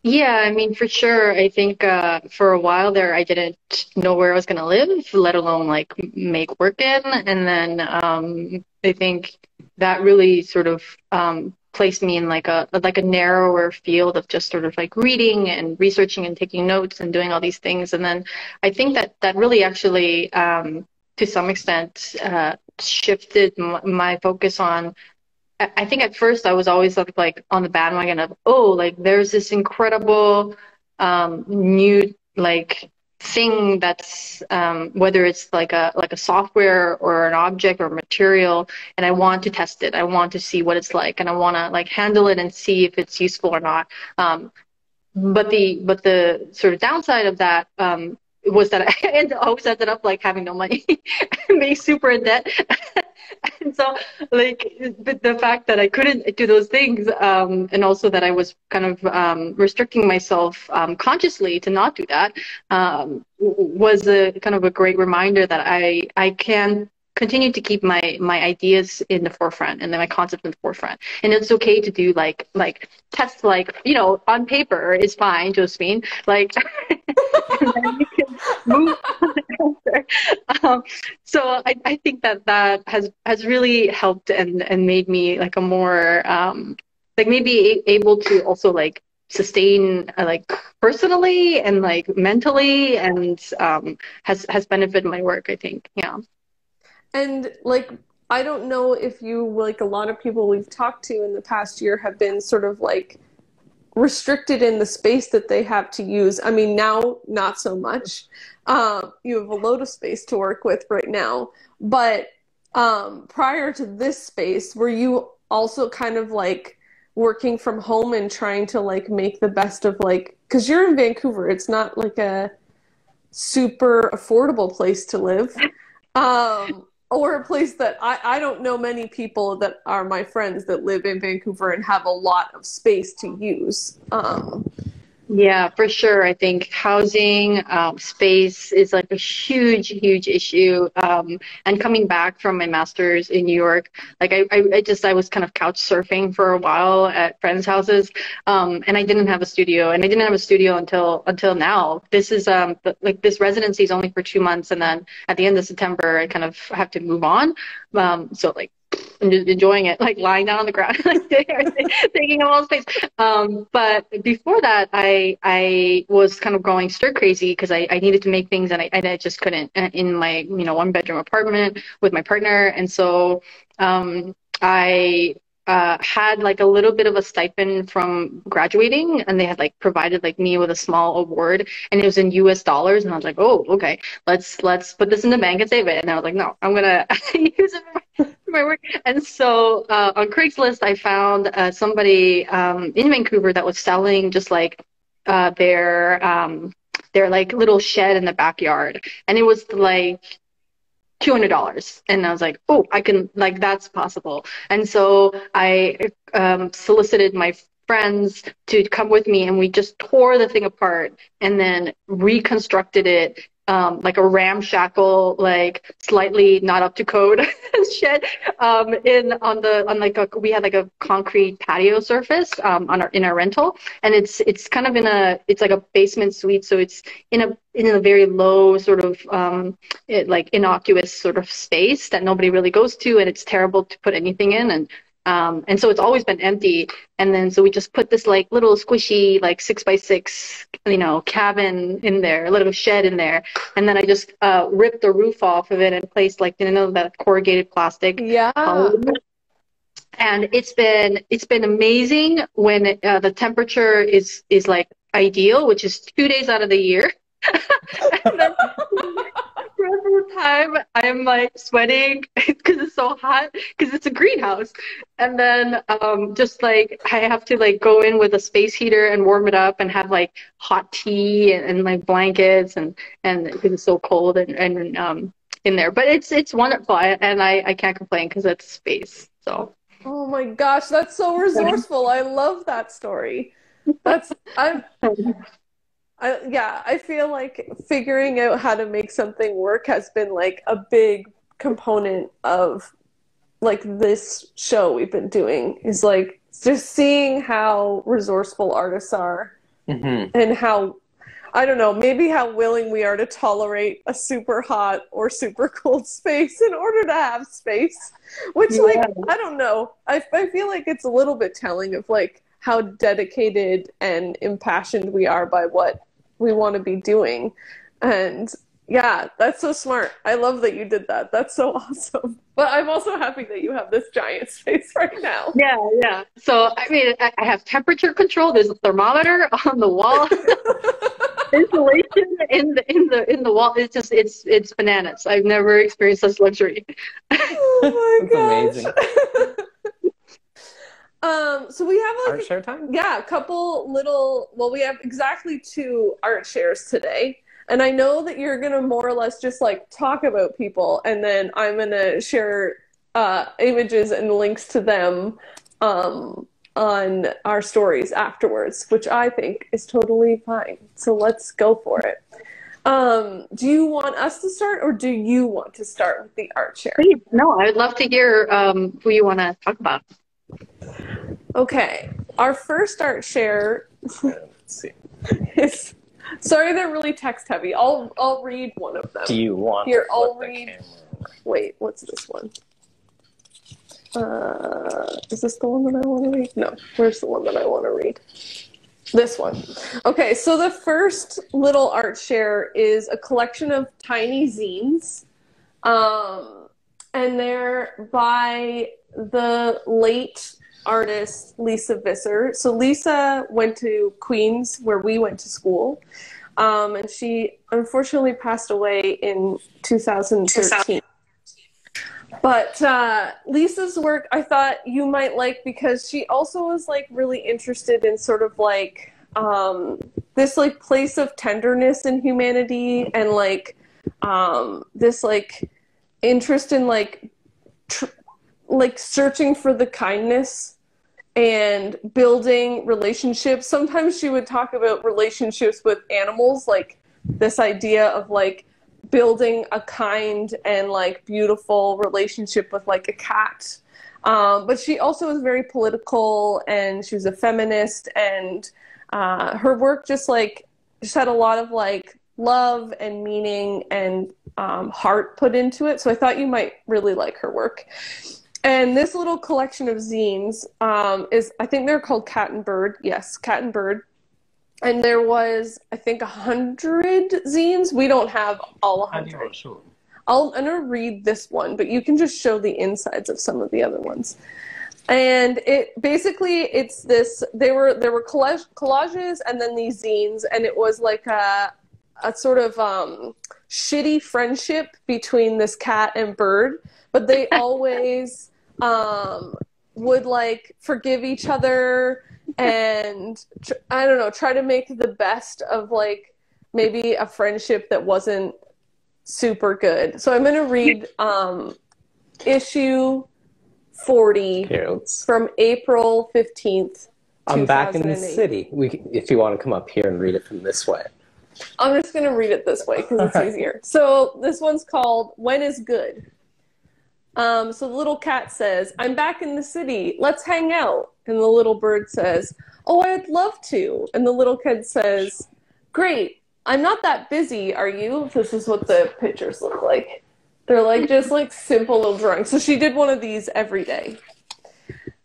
Yeah, I mean, for sure. I think uh, for a while there, I didn't know where I was going to live, let alone like make work in. And then um, I think that really sort of um, placed me in like a like a narrower field of just sort of like reading and researching and taking notes and doing all these things. And then I think that that really actually, um, to some extent, uh, shifted m my focus on. I think at first I was always sort of like on the bandwagon of, oh, like there's this incredible um, new like thing that's um, whether it's like a like a software or an object or material, and I want to test it. I want to see what it's like, and I want to like handle it and see if it's useful or not. Um, but the but the sort of downside of that. Um, was that I always ended up like having no money and being super in debt. And so like the, the fact that I couldn't do those things um, and also that I was kind of um, restricting myself um, consciously to not do that um, was a kind of a great reminder that I, I can continue to keep my, my ideas in the forefront and then my concept in the forefront. And it's okay to do like, like tests, like, you know, on paper is fine, Josephine, like, and then you can move on after. Um, so I, I think that that has, has really helped and, and made me like a more, um, like maybe able to also like sustain uh, like personally and like mentally and um, has, has benefited my work, I think. Yeah. And, like, I don't know if you, like, a lot of people we've talked to in the past year have been sort of, like, restricted in the space that they have to use. I mean, now, not so much. Um, you have a load of space to work with right now. But um, prior to this space, were you also kind of, like, working from home and trying to, like, make the best of, like... Because you're in Vancouver. It's not, like, a super affordable place to live. Um... Or a place that I, I don't know many people that are my friends that live in Vancouver and have a lot of space to use. Um, yeah, for sure. I think housing, um, space is like a huge, huge issue. Um, and coming back from my master's in New York, like I, I, I just, I was kind of couch surfing for a while at friends' houses. Um, and I didn't have a studio and I didn't have a studio until, until now. This is, um, like this residency is only for two months. And then at the end of September, I kind of have to move on. Um, so like, I'm just enjoying it, like lying down on the ground, like taking up all space. Um, but before that, I I was kind of going stir crazy because I, I needed to make things and I, and I just couldn't in my you know one bedroom apartment with my partner. And so um, I uh, had like a little bit of a stipend from graduating, and they had like provided like me with a small award, and it was in U S dollars. And I was like, oh, okay, let's let's put this in the bank and save it. And I was like, no, I'm gonna use it for my my work. And so uh, on Craigslist, I found uh, somebody um, in Vancouver that was selling just like uh, their um, their like little shed in the backyard, and it was like two hundred dollars. And I was like, oh, I can like that's possible. And so I um, solicited my friends to come with me, and we just tore the thing apart and then reconstructed it. Um, like a ramshackle, like slightly not up to code shed. Um, in on the on like a, we had like a concrete patio surface um, on our in our rental, and it's it's kind of in a it's like a basement suite, so it's in a in a very low sort of um, it, like innocuous sort of space that nobody really goes to, and it's terrible to put anything in and. Um, and so it's always been empty. And then, so we just put this like little squishy, like six by six, you know, cabin in there, a little shed in there. And then I just uh, ripped the roof off of it and placed like, you know, that corrugated plastic. Yeah. Um, and it's been, it's been amazing when uh, the temperature is, is like ideal, which is two days out of the year. And then, every time I'm like sweating because it's so hot because it's a greenhouse, and then um just like I have to like go in with a space heater and warm it up and have like hot tea and, and like blankets and and because it's so cold and, and um in there, but it's it's wonderful and I I can't complain because it's space. So oh my gosh, that's so resourceful. I love that story. That's, I'm, I, yeah, I feel like figuring out how to make something work has been like a big component of like this show we've been doing, is like just seeing how resourceful artists are, mm-hmm. and how, I don't know, maybe how willing we are to tolerate a super hot or super cold space in order to have space, which, yeah. like, I don't know. I, I feel like it's a little bit telling of, like, how dedicated and impassioned we are by what we want to be doing. And, yeah, that's so smart. I love that you did that. That's so awesome. But I'm also happy that you have this giant space right now. Yeah, yeah. So, I mean, I have temperature control. There's a thermometer on the wall. Insulation in the in the in the wall. It's just it's it's bananas. I've never experienced such luxury. Oh my gosh. Amazing. um so we have like art share time? Yeah, a couple little well we have exactly two art shares today. And I know that you're gonna more or less just like talk about people, and then I'm gonna share uh images and links to them um on our stories afterwards, which I think is totally fine. So let's go for it. Um, do you want us to start, or do you want to start with the art share? Please, no, I would love to hear um, who you want to talk about. Okay, our first art share. Let's see. Is, sorry, they're really text heavy. I'll I'll read one of them. Do you want? Here, I'll read. Wait, what's this one? Uh, is this the one that I want to read? No, where's the one that I want to read? This one. Okay, so the first little art share is a collection of tiny zines. Um, and they're by the late artist Lisa Visser. So Lisa went to Queens, where we went to school. Um, and she unfortunately passed away in two thousand thirteen. But uh, Lisa's work, I thought you might like, because she also was like really interested in sort of like um, this like place of tenderness in humanity, and like um, this like interest in like tr like searching for the kindness and building relationships. Sometimes she would talk about relationships with animals, like this idea of like building a kind and like beautiful relationship with like a cat. Um, but she also was very political, and she was a feminist, and uh, her work just like just had a lot of like love and meaning and um, heart put into it. So I thought you might really like her work. And this little collection of zines um, is, I think they're called Cat and Bird. Yes, Cat and Bird. And there was, I think, a hundred zines. We don't have all a hundred. I'll, I'm going to read this one, but you can just show the insides of some of the other ones. And it basically, it's this, they were, there were collage, collages and then these zines. And it was like a, a sort of um, shitty friendship between this cat and bird. But they always um, would, like, forgive each other. And I don't know, try to make the best of like maybe a friendship that wasn't super good. So I'm going to read um, issue forty from April fifteenth. I'm back in the city. We, if you want to come up here and read it from this way. I'm just going to read it this way because it's easier. So this one's called When is Good? Um, so the little cat says, I'm back in the city. Let's hang out. And the little bird says, oh, I'd love to. And the little kid says, great. I'm not that busy, are you? This is what the pictures look like. They're like just like simple little drawings. So she did one of these every day.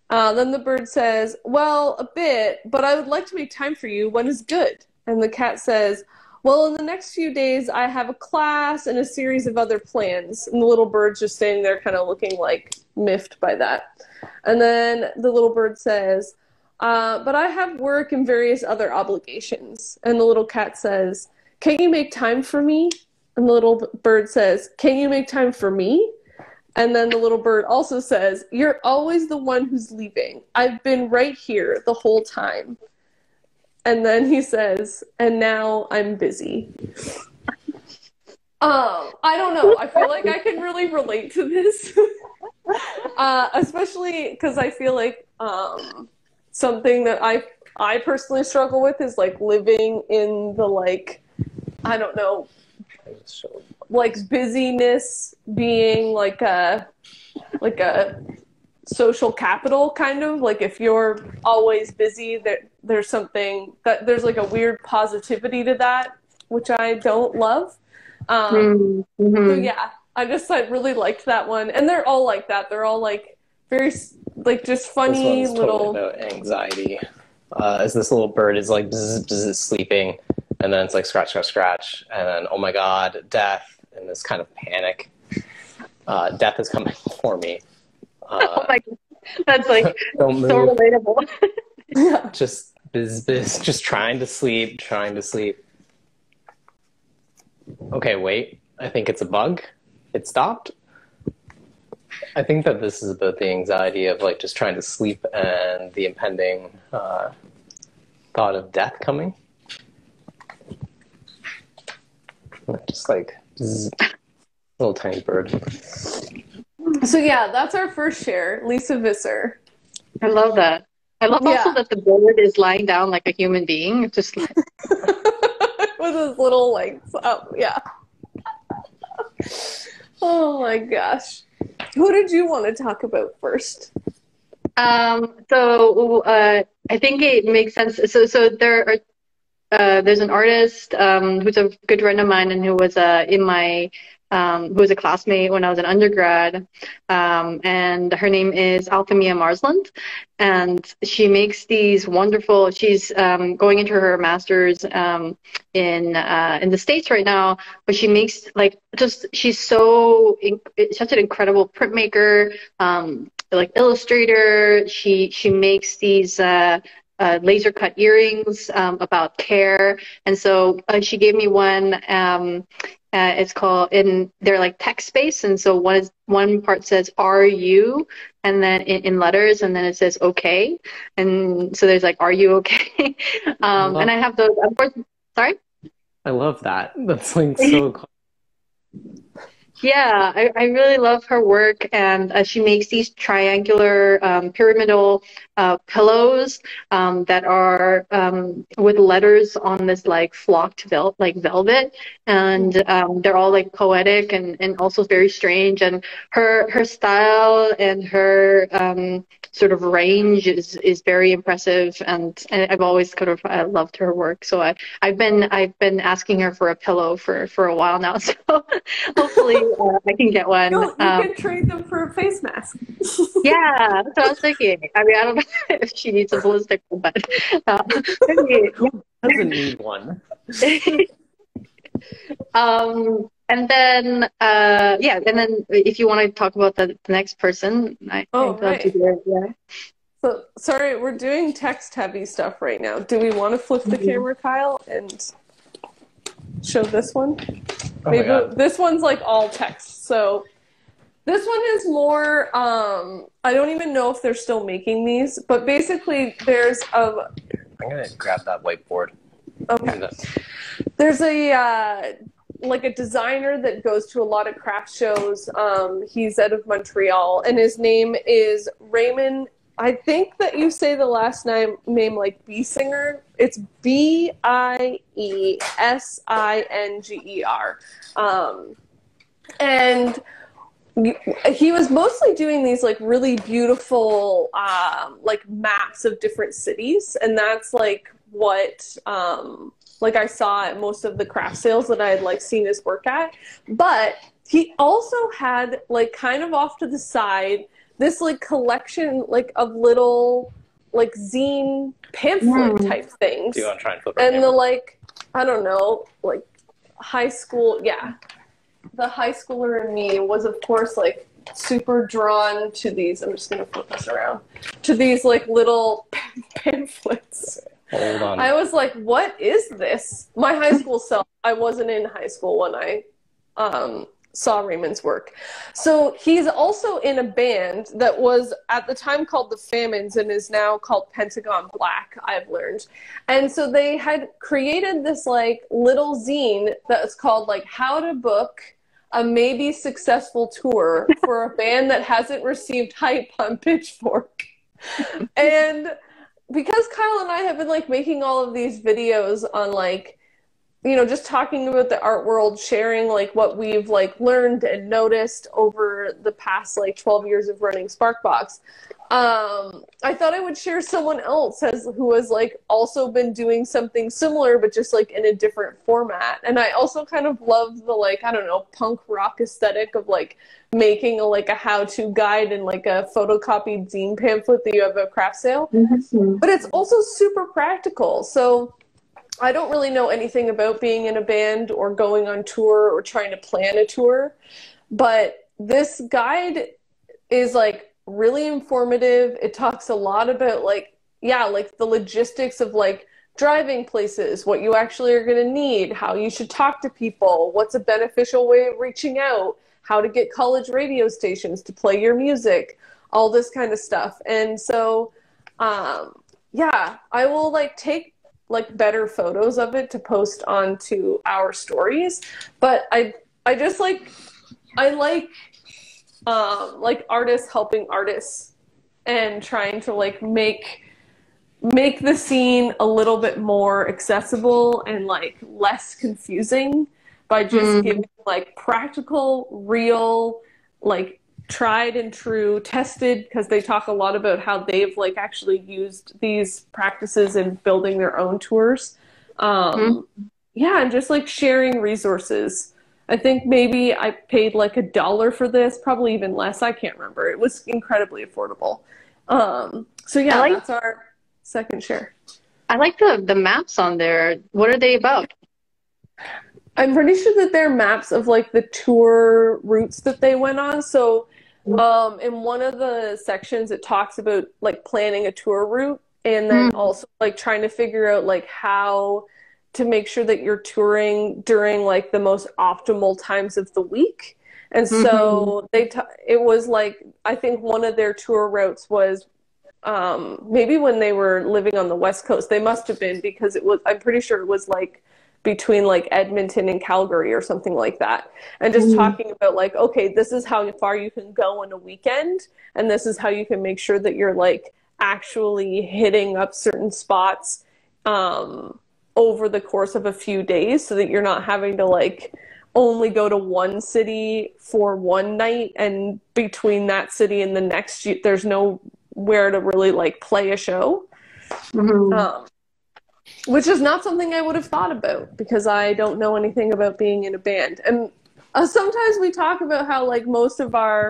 Uh, then the bird says, well, a bit, but I would like to make time for you. When is good? And the cat says, well, in the next few days, I have a class and a series of other plans. And the little bird's just standing there kind of looking like miffed by that. And then the little bird says, uh, but I have work and various other obligations. And the little cat says, can you make time for me? And the little bird says, can you make time for me? And then the little bird also says, you're always the one who's leaving. I've been right here the whole time. And then he says, and now I'm busy. um, I don't know. I feel like I can really relate to this. uh, especially because I feel like um, something that I I personally struggle with is like living in the, like, I don't know, like busyness being like a, like a social capital kind of, like if you're always busy, there, there's something that there's like a weird positivity to that, which I don't love. Um, mm-hmm. So yeah, I just, I really liked that one. And they're all like that. They're all like very like just funny little totally about anxiety. Uh, is this little bird is like bzz, bzz, sleeping, and then it's like scratch, scratch, scratch, and then oh my god, death, and this kind of panic. Uh, death is coming for me. Uh, oh my god, that's like so relatable. Yeah. Just bzz, bzz, just trying to sleep, trying to sleep. Okay, wait. I think it's a bug. It stopped. I think that this is about the anxiety of like just trying to sleep and the impending uh, thought of death coming. Just like zzz, little tiny bird. So yeah, that's our first share, Lisa Visser. I love that. I love yeah. also that the bird is lying down like a human being, just like with his little legs up. Yeah. Oh my gosh. Who did you want to talk about first? Um, so uh, I think it makes sense. So, so there are, uh, there's an artist um, who's a good friend of mine and who was uh, in my, um, who was a classmate when I was an undergrad. Um, and her name is Althemia Marsland. And she makes these wonderful, she's um, going into her master's um, in uh, in the States right now, but she makes like just, she's so, such an incredible printmaker, um, like illustrator. She, she makes these uh, uh, laser cut earrings um, about care. And so uh, she gave me one, um, Uh, it's called, in they're like text based, and so one is one part says "Are you," and then in, in letters, and then it says "Okay," and so there's like "Are you okay?" um, I and I have those. Of course, sorry. I love that. That's like so cool. Yeah, I, I really love her work, and uh, she makes these triangular um, pyramidal uh, pillows um, that are um, with letters on this like flocked vel like velvet, and um, they're all like poetic and, and also very strange. And her her style and her um, sort of range is is very impressive, and, and I've always kind of uh, loved her work. So I I've been I've been asking her for a pillow for for a while now. So hopefully. Uh, I can get one. No, you um, can trade them for a face mask. Yeah, that's what I was thinking. I mean, I don't know if she needs a ballistic one, but uh, maybe, yeah. Doesn't need one. um, and then, uh, yeah, and then if you want to talk about the, the next person, I, oh, I'd love right. to hear it. Yeah. So sorry, we're doing text-heavy stuff right now. Do we want to flip the mm-hmm. camera, Kyle, and show this one? Oh Maybe this one's like all text. So this one is more, um, I don't even know if they're still making these, but basically there's a... I'm going to grab that whiteboard. Okay. There's a, uh, like a designer that goes to a lot of craft shows. Um, he's out of Montreal, and his name is Raymond. I think that you say the last name, name like Biesinger. It's B I E S I N G E R. Um, and he was mostly doing these like really beautiful um, like maps of different cities. And that's like what um, like I saw at most of the craft sales that I had like seen his work at. But he also had like kind of off to the side this like collection like of little like zine pamphlet mm. type things. Do you want to try and flip and camera? The like I don't know like high school yeah the high schooler in me was of course like super drawn to these. I'm just gonna flip this around to these like little pamphlets. Hold on. I was like, what is this? My high school self. I wasn't in high school when I um saw Raymond's work. So he's also in a band that was at the time called the Famines and is now called Pentagon Black, I've learned. And so they had created this like little zine that was called like How to Book a Maybe Successful Tour for a Band That Hasn't Received Hype on Pitchfork. And because Kyle and I have been like making all of these videos on like, you know, just talking about the art world, sharing like what we've like learned and noticed over the past like twelve years of running Sparkbox. Um, I thought I would share someone else has, who has like also been doing something similar, but just like in a different format. And I also kind of love the like, I don't know, punk rock aesthetic of like making a, like a how-to guide and like a photocopied zine pamphlet that you have at a craft sale, mm-hmm. but it's also super practical. So I don't really know anything about being in a band or going on tour or trying to plan a tour, but this guide is like really informative. It talks a lot about like, yeah, like the logistics of like driving places, what you actually are going to need, how you should talk to people, what's a beneficial way of reaching out, how to get college radio stations to play your music, all this kind of stuff. And so, um, yeah, I will like take like better photos of it to post onto our stories. But I, I just like, I like, um, like artists helping artists and trying to like make, make the scene a little bit more accessible and like less confusing by just mm-hmm. giving like practical, real, like tried and true, tested, because they talk a lot about how they've like actually used these practices in building their own tours. Um, mm-hmm. Yeah, and just like sharing resources. I think maybe I paid like a dollar for this, probably even less. I can't remember. It was incredibly affordable. Um, so yeah, like, that's our second share. I like the, the maps on there. What are they about? I'm pretty sure that they're maps of like the tour routes that they went on. So Um, in one of the sections, it talks about like planning a tour route and then mm. also like trying to figure out like how to make sure that you're touring during like the most optimal times of the week. And mm-hmm. so they, t it was like, I think one of their tour routes was um, maybe when they were living on the West Coast, they must've been, because it was, I'm pretty sure it was like between like Edmonton and Calgary or something like that. And just mm. talking about like, okay, this is how far you can go in a weekend. And this is how you can make sure that you're like actually hitting up certain spots um, over the course of a few days, so that you're not having to like only go to one city for one night. And between that city and the next, you, there's nowhere to really like play a show. Mm-hmm. Um, Which is not something I would have thought about, because I don't know anything about being in a band. And uh, sometimes we talk about how like most of our,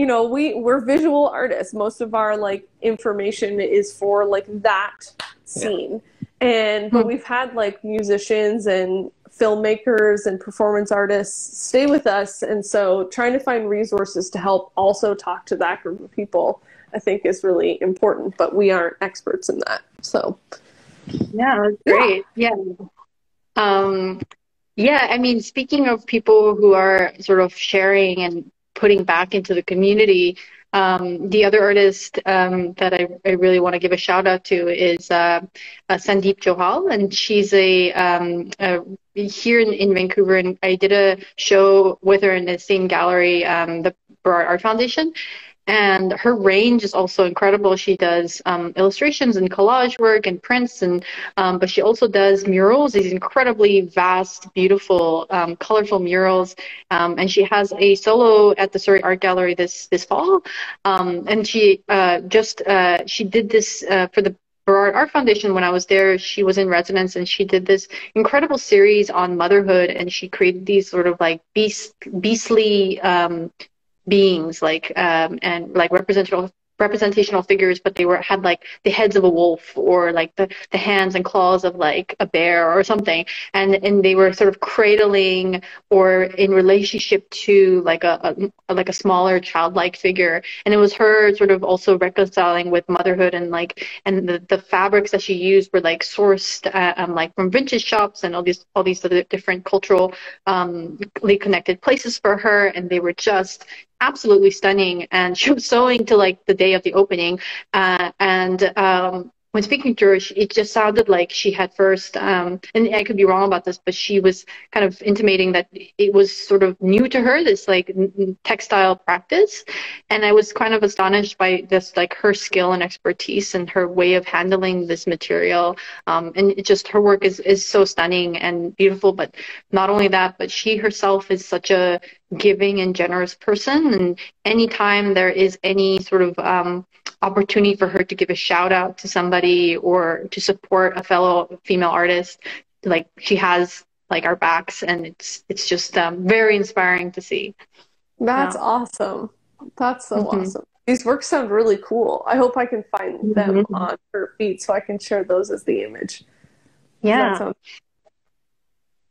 you know, we, we're visual artists. Most of our like information is for like that scene. Yeah. And, but we've had like musicians and filmmakers and performance artists stay with us. And so trying to find resources to help also talk to that group of people, I think is really important, but we aren't experts in that. So yeah, that's great. Yeah. yeah. Um, yeah, I mean, speaking of people who are sort of sharing and putting back into the community, um, the other artist um, that I, I really want to give a shout out to is uh, uh, Sandeep Johal. And she's a, um, a here in, in Vancouver. And I did a show with her in the same gallery, um, the Burrard Art Foundation. And her range is also incredible. She does um, illustrations and collage work and prints, and um, but she also does murals, these incredibly vast, beautiful, um, colorful murals. Um, and she has a solo at the Surrey Art Gallery this this fall. Um, and she uh, just uh, she did this uh, for the Burrard Art Foundation. When I was there, she was in residence, and she did this incredible series on motherhood. And she created these sort of like beast, beastly Um, beings, like um and like representational representational figures, but they were had like the heads of a wolf, or like the the hands and claws of like a bear or something, and and they were sort of cradling or in relationship to like a, a like a smaller childlike figure. And it was her sort of also reconciling with motherhood, and like and the, the fabrics that she used were like sourced uh, um, like from vintage shops and all these all these other different culturally um, connected places for her, and they were just absolutely stunning. And she was sewing to like the day of the opening, uh, and um when speaking to her, it just sounded like she had first, um, and I could be wrong about this, but she was kind of intimating that it was sort of new to her, this like textile practice. And I was kind of astonished by this, like her skill and expertise and her way of handling this material. Um, and it just, her work is, is so stunning and beautiful, but not only that, but she herself is such a giving and generous person. And anytime there is any sort of um, opportunity for her to give a shout out to somebody or to support a fellow female artist, like she has like our backs, and it's it's just um, very inspiring to see. That's yeah. awesome. That's so mm-hmm. awesome. These works sound really cool. I hope I can find mm-hmm. them on her feed so I can share those as the image. Yeah.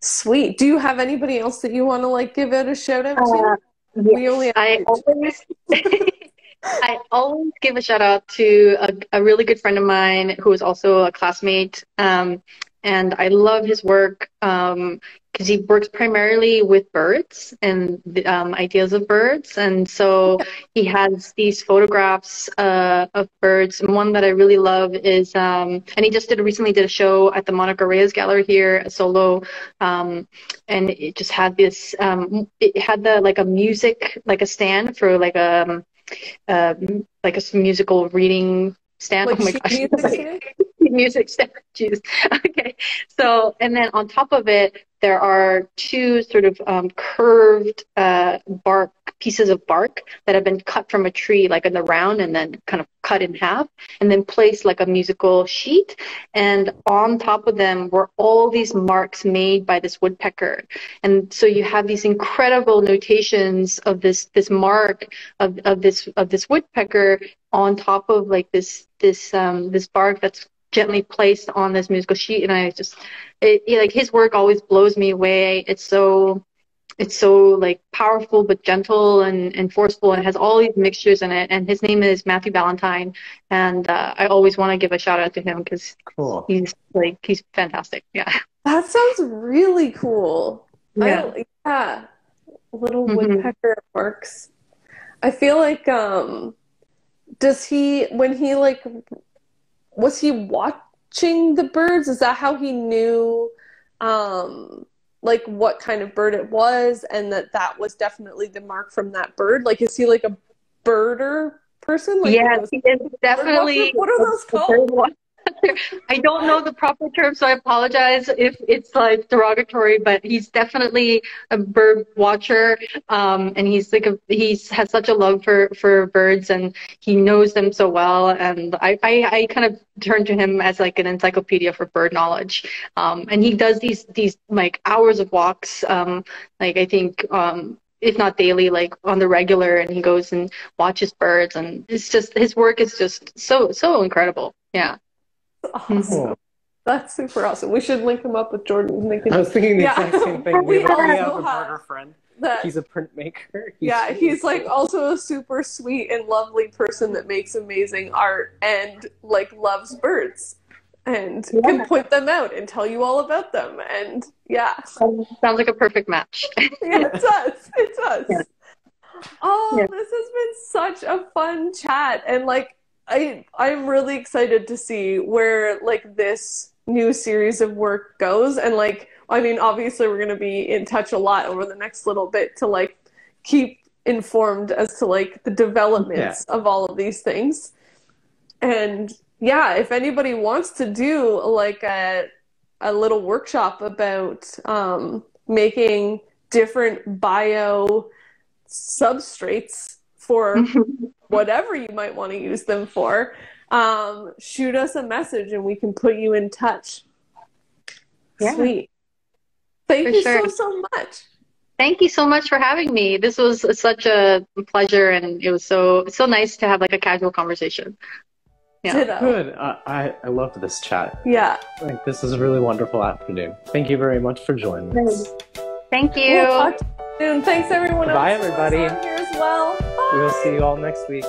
Sweet. Do you have anybody else that you want to like give out a shout out to? Uh, we yes. only I always I always give a shout out to a, a really good friend of mine who is also a classmate, um, and I love his work because um, he works primarily with birds and um, ideas of birds, and so yeah. he has these photographs uh, of birds. And one that I really love is, um, and he just did recently did a show at the Monica Reyes gallery here, a solo, um, and it just had this, um, it had the like a music, like a stand for like a, um, like a musical reading stand. Like oh my gosh. Music statues. Okay, so and then on top of it there are two sort of um, curved uh, bark pieces of bark that have been cut from a tree, like in the round, and then kind of cut in half and then placed like a musical sheet, and on top of them were all these marks made by this woodpecker. And so you have these incredible notations of this this mark of, of this of this woodpecker on top of like this this um, this bark that's gently placed on this musical sheet. And I just it, it, like his work always blows me away. It's so it's so like powerful but gentle and, and forceful, and has all these mixtures in it. And his name is Matthew Ballantyne, and uh, I always want to give a shout out to him because cool. he's like he's fantastic. Yeah, that sounds really cool. Yeah, I, yeah. little mm-hmm. woodpecker works. I feel like um does he when he like was he watching the birds? Is that how he knew, um, like, what kind of bird it was, and that that was definitely the mark from that bird? Like, is he, like, a birder person? Like, yeah, he is definitely. What are those called? I don't know the proper term, so I apologize if it's like derogatory, but he's definitely a bird watcher, um, and he's like a, he's has such a love for for birds, and he knows them so well. And I I, I kind of turn to him as like an encyclopedia for bird knowledge, um, and he does these these like hours of walks, um, like I think. Um, if not daily, like on the regular, and he goes and watches birds, and it's just his work is just so so incredible. Yeah. Awesome. Cool. That's super awesome. We should link him up with Jordan Lincoln. I was thinking the yeah. exact same thing. We, we have, we have a partner friend. That, he's a printmaker. He's yeah, really he's cool. like also a super sweet and lovely person that makes amazing art and like loves birds and yeah. can point them out and tell you all about them. And yeah, sounds like a perfect match. yeah, it does. It does. Yeah. Oh, yeah. This has been such a fun chat, and like. I, I'm really excited to see where, like, this new series of work goes. And, like, I mean, obviously we're going to be in touch a lot over the next little bit to, like, keep informed as to, like, the developments yeah. of all of these things. And, yeah, if anybody wants to do, like, a, a little workshop about um, making different bio substrates for whatever you might want to use them for, um, shoot us a message and we can put you in touch. Yeah. Sweet. Thank for you sure. so, so much. Thank you so much for having me. This was such a pleasure, and it was so so nice to have like a casual conversation. Yeah. Good. Uh, I, I loved this chat. Yeah. Like, this is a really wonderful afternoon. Thank you very much for joining Thanks. us. Thank you. We'll talk to you soon. Thanks everyone Bye, else. Bye everybody. Here as well. Bye. We'll see you all next week.